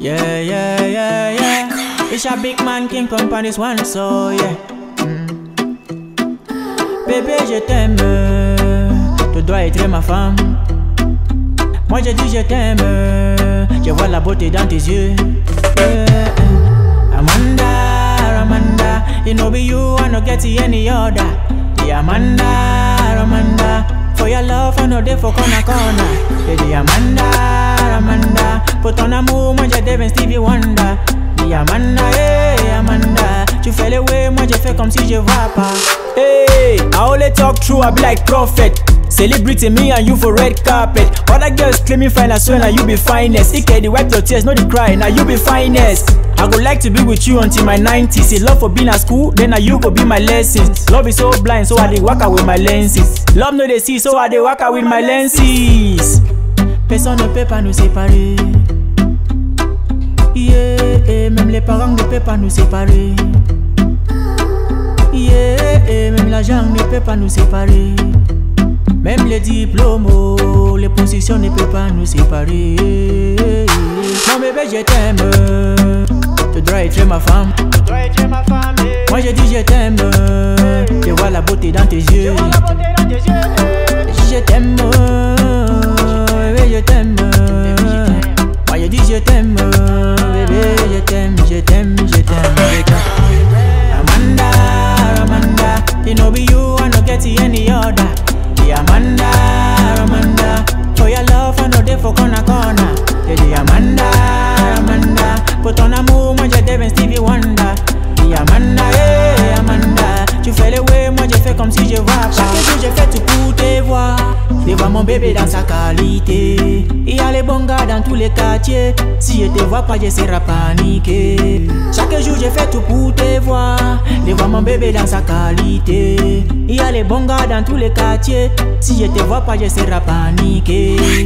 Yeah, yeah, yeah, yeah. It's a big man King Company's one, so yeah. Bébé, je t'aime. Tu dois être ma femme. Moi je dis je t'aime. Je vois la beauté dans tes yeux. Amanda, Amanda, you know be you, I no get any other. Yeah, Amanda, Amanda, for your love, I no dey for corner corner. Yeah, Amanda, Amanda, pour ton amour, moi je deviens Stevie Wonder. Yeah, Amanda, hey, Amanda, tu fais le way, moi je fais comme si je vois pas. Hey, I only talk true, I be like prophet. Celebrity me and you for red carpet. Other girls claim me fine as well, and you be finest. Ikedi wipe your tears, no dey cry, now you be finest. I go like to be with you until my 90s. See love for being at school, then now you go be my lessons. Love is so blind, so I dey walk out with my lenses. Love no dey see, so I dey walk out with my lenses. Personne ne peut pas nous séparer. Yeah, yeah, même les parents ne peuvent pas nous séparer. Yeah, yeah, même l'argent ne peut pas nous séparer. Même les diplômes, les positions ne peuvent pas nous séparer. Mon bébé, je t'aime. Tu dois être ma femme. Moi, je dis je t'aime. Je vois la beauté dans tes yeux. Je t'aime, bébé, je t'aime. Moi, je dis je t'aime, bébé, je t'aime, je t'aime, je t'aime. Amanda, Amanda, you know be you, I no get any other. Amanda, Amanda, for your love I no dey for corner corner. Yeah, Amanda, Amanda, pour ton amour moi je deviens Stevie Wonder. Yeah, Amanda, hey, Amanda, tu fais le way, moi je fais comme si je vois pas. Chaque jour je fais tout pour te voir. Je vois mon bébé dans sa qualité. Il y a les bons gars dans tous les quartiers. Si je te vois pas je serai paniqué. Chaque jour je fais tout pour te voir. Je vois mon bébé dans sa qualité. Il y a les bons gars dans tous les quartiers. Si je te vois pas je serai paniqué.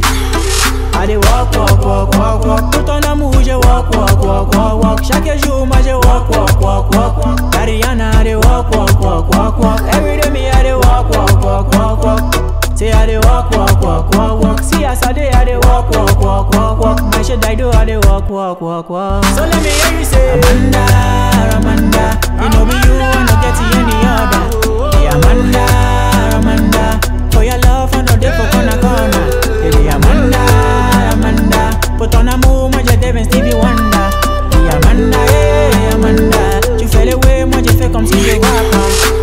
Allez walk walk walk walk walk. Pour ton amour je walk walk walk walk walk. Chaque jour moi je walk walk walk walk walk. Ariana allez walk walk walk walk walk. Everyday me allez walk walk walk walk walk. Say I dey walk, walk, walk, walk, walk. See as I dey walk, walk, walk, walk, walk. My shit I do, I dey walk, walk, walk, walk. So let me hear you say, Amanda, Amanda, you know me, you no get any other. Yeah, Amanda, Amanda, for your love I no dey for corner corner. Yeah, Amanda, Amanda, pour ton amour moi je deviens Stevie Wonder. Yeah, Amanda, hey, Amanda, tu fais le way, moi je fais comme si je vois pas.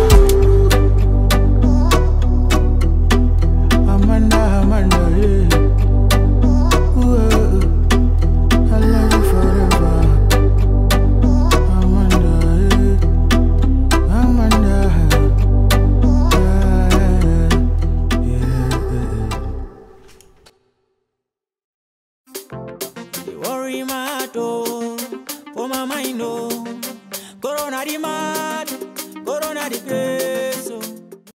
For my mind, oh, Corona the mad, Corona the